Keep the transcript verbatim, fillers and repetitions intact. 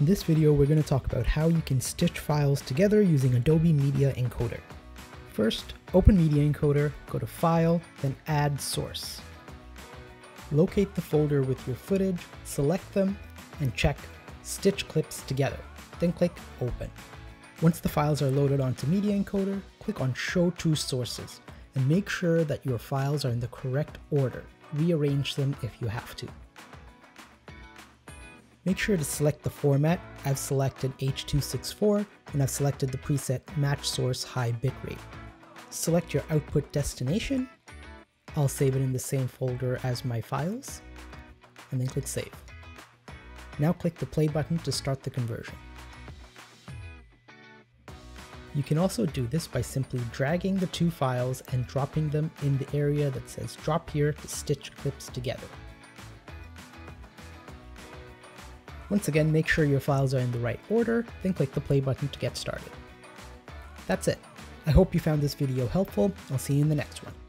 In this video, we're going to talk about how you can stitch files together using Adobe Media Encoder. First, open Media Encoder, go to File, then Add Source. Locate the folder with your footage, select them, and check Stitch Clips Together. Then click Open. Once the files are loaded onto Media Encoder, click on Show to Sources, and make sure that your files are in the correct order. Rearrange them if you have to. Make sure to select the format. I've selected H two sixty-four, and I've selected the preset Match Source High Bitrate. Select your output destination. I'll save it in the same folder as my files, and then click Save. Now click the play button to start the conversion. You can also do this by simply dragging the two files and dropping them in the area that says drop here to stitch clips together. Once again, make sure your files are in the right order, then click the play button to get started. That's it. I hope you found this video helpful. I'll see you in the next one.